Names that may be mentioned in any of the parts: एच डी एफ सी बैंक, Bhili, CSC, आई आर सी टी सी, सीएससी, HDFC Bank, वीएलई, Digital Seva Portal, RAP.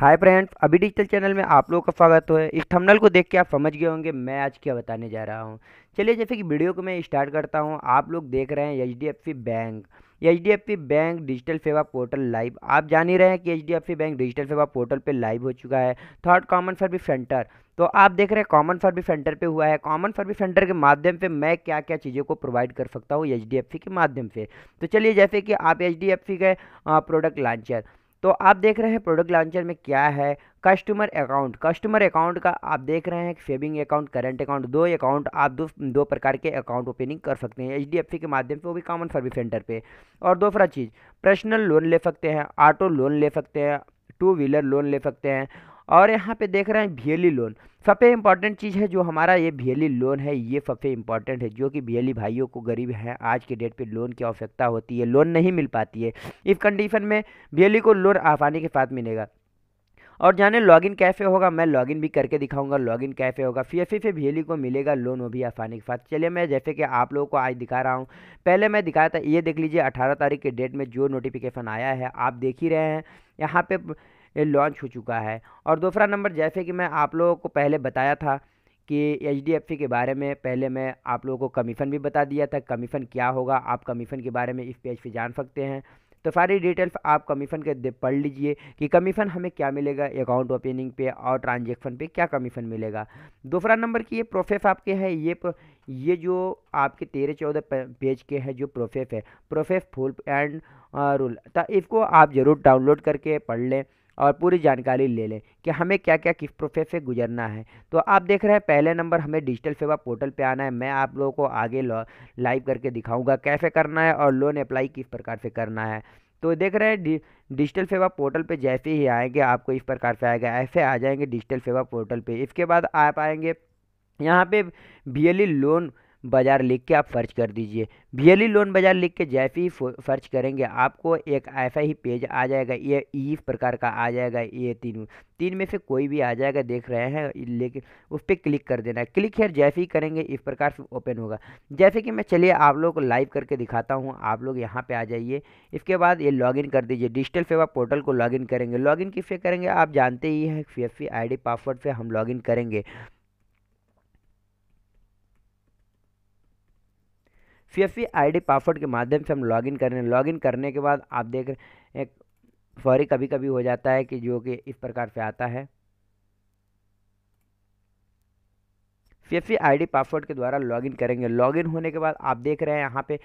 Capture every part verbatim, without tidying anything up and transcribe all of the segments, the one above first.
हाय friends, अभी digital channel में आप लोगों का स्वागत है। इस थंबनेल को देख के आप समझ गए होंगे मैं आज क्या बताने जा रहा हूँ। चलिए जैसे कि वीडियो को मैं स्टार्ट करता हूँ। आप लोग देख रहे हैं एच डी एफ सी बैंक। एच डी एफ सी बैंक digital सेवा पोर्टल लाइव। आप जान ही रहे हैं कि एच डी एफ सी बैंक digital सेवा पोर्टल पे लाइव हो चुका है। थर्ड कॉमन सर्विस सेंटर, तो आप देख रहे हैं कॉमन सर्विस सेंटर पे हुआ है। कॉमन सर्विस सेंटर के माध्यम से मैं क्या क्या चीज़ों को प्रोवाइड कर सकता हूँ एच डी एफ सी के माध्यम से। तो चलिए जैसे कि आप एच डी एफ सी के प्रोडक्ट लॉन्चर, तो आप देख रहे हैं प्रोडक्ट लॉन्चर में क्या है। कस्टमर अकाउंट, कस्टमर अकाउंट का आप देख रहे हैं सेविंग अकाउंट, करंट अकाउंट, दो अकाउंट, आप दो दो प्रकार के अकाउंट ओपनिंग कर सकते हैं एच डी एफ सी के माध्यम से, वो भी कॉमन सर्विस सेंटर पे। और दूसरा चीज़ पर्सनल लोन ले सकते हैं, ऑटो लोन ले सकते हैं, टू व्हीलर लोन ले सकते हैं। और यहाँ पे देख रहे हैं वीएलई लोन, सबसे इम्पॉर्टेंट चीज़ है जो हमारा ये वीएलई लोन है, ये सबसे इम्पॉर्टेंट है जो कि वीएलई भाइयों को गरीब हैं आज के डेट पे लोन की आवश्यकता होती है, लोन नहीं मिल पाती है। इस कंडीशन में वीएलई को लोन आसानी के साथ मिलेगा। और जाने लॉगिन कैसे होगा, मैं लॉगिन भी करके दिखाऊंगा लॉगिन कैसे होगा। सीएससी से वीएलई को मिलेगा लोन, वो भी आसानी के साथ। चलिए मैं जैसे कि आप लोगों को आज दिखा रहा हूँ, पहले मैं दिखाया था, ये देख लीजिए अठारह तारीख के डेट में जो नोटिफिकेशन आया है आप देख ही रहे हैं, यहाँ पर ये लॉन्च हो चुका है। और दूसरा नंबर जैसे कि मैं आप लोगों को पहले बताया था कि एच डी एफ सी के बारे में, पहले मैं आप लोगों को कमीशन भी बता दिया था, कमीशन क्या होगा आप कमीशन के बारे में इस पेज पे जान सकते हैं। तो सारी डिटेल्स आप कमीशन के पढ़ लीजिए कि कमीशन हमें क्या मिलेगा अकाउंट ओपनिंग पे और ट्रांजेक्शन पे क्या कमीशन मिलेगा। दूसरा नंबर की ये प्रोसेस आपके है, ये ये जो आपके तेरह चौदह पेज के हैं जो प्रोसेस है, प्रोसेस फुल एंड रूल, तो इसको आप ज़रूर डाउनलोड करके पढ़ लें और पूरी जानकारी ले लें कि हमें क्या क्या किस प्रोसेस से गुजरना है। तो आप देख रहे हैं पहले नंबर हमें डिजिटल सेवा पोर्टल पे आना है। मैं आप लोगों को आगे लाइव करके दिखाऊंगा कैसे करना है और लोन अप्लाई किस प्रकार से करना है। तो देख रहे हैं डिजिटल सेवा पोर्टल पे जैसे ही आएंगे आपको इस प्रकार से आएगा, ऐसे आ जाएंगे डिजिटल सेवा पोर्टल पर। इसके बाद आप आएँगे यहाँ पर वीएलई लोन बाज़ार लिख के आप सर्च कर दीजिए। वीएलई लोन बाज़ार लिख के जैसे ही सर्च करेंगे आपको एक ऐसा ही पेज आ जाएगा, ये इस प्रकार का आ जाएगा, ये तीन तीन में से कोई भी आ जाएगा देख रहे हैं, लेकिन उस पर क्लिक कर देना है। क्लिक हेयर जैसे ही करेंगे इस प्रकार से ओपन होगा जैसे कि मैं, चलिए आप लोग को लाइव करके दिखाता हूँ। आप लोग यहाँ पर आ जाइए, इसके बाद ये लॉगिन कर दीजिए, डिजिटल सेवा पोर्टल को लॉगिन करेंगे। लॉगिन किससे करेंगे आप जानते ही हैं, पीएफसी आईडी पासवर्ड से हम लॉगिन करेंगे। सीएससी आईडी पासवर्ड के माध्यम से हम लॉगिन कर रहे हैं। लॉगिन करने के बाद आप देख रहे हैं सॉरी कभी कभी हो जाता है कि जो कि इस प्रकार से आता है। सीएससी आईडी पासवर्ड के द्वारा लॉगिन करेंगे। लॉगिन होने के बाद आप देख रहे हैं यहाँ पे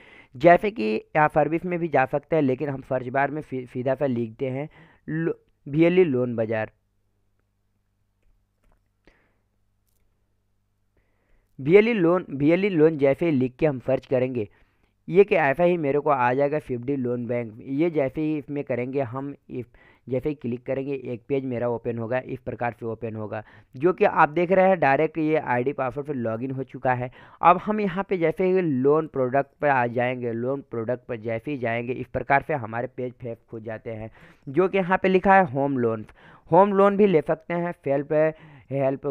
जैसे कि यहाँ सर्विस में भी जा सकते हैं, लेकिन हम सर्च बार में सीधा सा लिखते हैं वीएलई लोन बाजार। वीएलई लोन वीएलई लोन जैसे ही लिख के हम सर्च करेंगे ये कि ऐसा ही मेरे को आ जाएगा फिफ्टी लोन बैंक। ये जैसे ही इसमें करेंगे हम इफ जैसे ही क्लिक करेंगे एक पेज मेरा ओपन होगा, इस प्रकार से ओपन होगा जो कि आप देख रहे हैं डायरेक्ट ये आईडी पासवर्ड पर लॉगिन हो चुका है। अब हम यहाँ पे जैसे ही लोन प्रोडक्ट पर आ जाएंगे, लोन प्रोडक्ट पर जैसे ही जाएंगे इस प्रकार से हमारे पेज फेफ हो जाते हैं जो कि यहाँ पर लिखा है होम लोन। होम लोन भी ले सकते हैं, सेल्फ हेल्प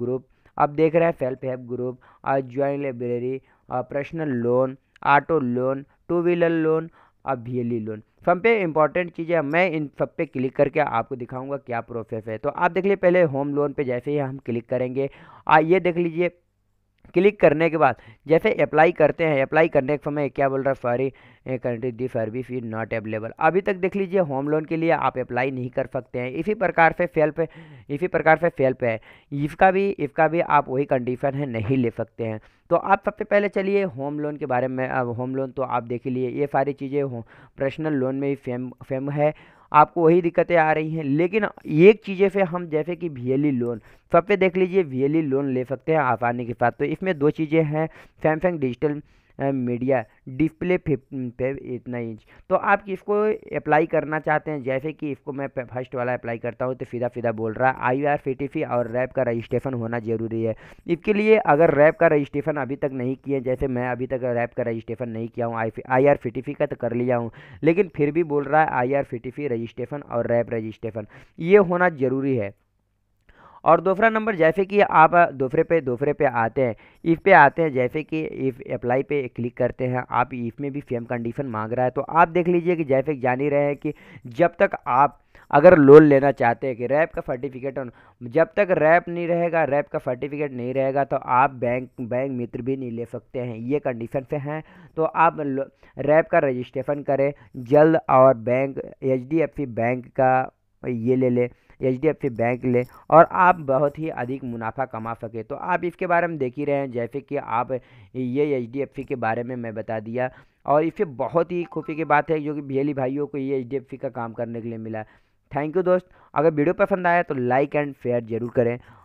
ग्रुप आप देख रहे हैं, सेल्फ हेल्प ग्रुप और ज्वाइंट लाइब्रेरी और personal loan, auto loan, two wheeler loan और वीएलई लोन, सब पे इम्पॉर्टेंट चीज़ें। मैं इन सब पे क्लिक करके आपको दिखाऊंगा क्या प्रोसेस है। तो आप देख लीजिए पहले होम लोन पे जैसे ही हम क्लिक करेंगे और ये देख लीजिए क्लिक करने के बाद जैसे अप्लाई करते हैं, अप्लाई करने के समय क्या बोल रहा है sorry country the service is not available. अभी तक देख लीजिए होम लोन के लिए आप अप्लाई नहीं कर सकते हैं। इसी प्रकार से सेल्फ इसी प्रकार से सेल्फ है, इसका भी इसका भी आप वही कंडीशन है नहीं ले सकते हैं। तो आप सबसे पहले चलिए होम लोन के बारे में, अब होम लोन तो आप देख लीजिए ये सारी चीज़ें हों, पर्सनल लोन में भी फेम फेम है, आपको वही दिक्कतें आ रही हैं। लेकिन एक चीज़ें से हम जैसे कि वीएलई लोन सब पे देख लीजिए वीएलई लोन ले सकते हैं आप आने के साथ। तो इसमें दो चीज़ें हैं, सैमसंग डिजिटल मीडिया डिस्प्ले पे इतना इंच, तो आप किसको अप्लाई करना चाहते हैं जैसे कि इसको मैं फर्स्ट वाला अप्लाई करता हूं तो सीधा सीधा बोल रहा है आई आर सी टी सी और रैप का रजिस्ट्रेशन होना ज़रूरी है। इसके लिए अगर रैप का रजिस्ट्रेशन अभी तक नहीं किए, जैसे मैं अभी तक रैप का रजिस्ट्रेशन नहीं किया हूं, आई आर सी टी सी का तो कर लिया हूं, लेकिन फिर भी बोल रहा है आई आर सी टी सी registration और रैप रजिस्ट्रेशन ये होना ज़रूरी है। और दूसरा नंबर जैसे कि आप दूसरे पे दूसरे पे आते हैं, इफ़ पे आते हैं, जैसे कि इफ़ अप्लाई पे क्लिक करते हैं, आप इफ़ में भी सेम कंडीशन मांग रहा है। तो आप देख लीजिए कि जैसे जान ही रहे हैं कि जब तक आप अगर लोन लेना चाहते हैं कि रैप का सर्टिफिकेट, जब तक रैप नहीं रहेगा, रैप का सर्टिफिकेट नहीं रहेगा तो आप बैंक बैंक मित्र भी नहीं ले सकते हैं, ये कंडीशन पे हैं। तो आप रैप का रजिस्ट्रेशन करें जल्द और बैंक एचडीएफसी बैंक का ये ले लें, एचडीएफसी बैंक ले और आप बहुत ही अधिक मुनाफा कमा सके। तो आप इसके बारे में देख ही रहे हैं, जैसे कि आप ये एचडीएफसी के बारे में मैं बता दिया और इससे बहुत ही खुशी की बात है जो कि भीली भाइयों को ये एचडीएफसी का काम करने के लिए मिला। थैंक यू दोस्त, अगर वीडियो पसंद आया तो लाइक एंड शेयर जरूर करें।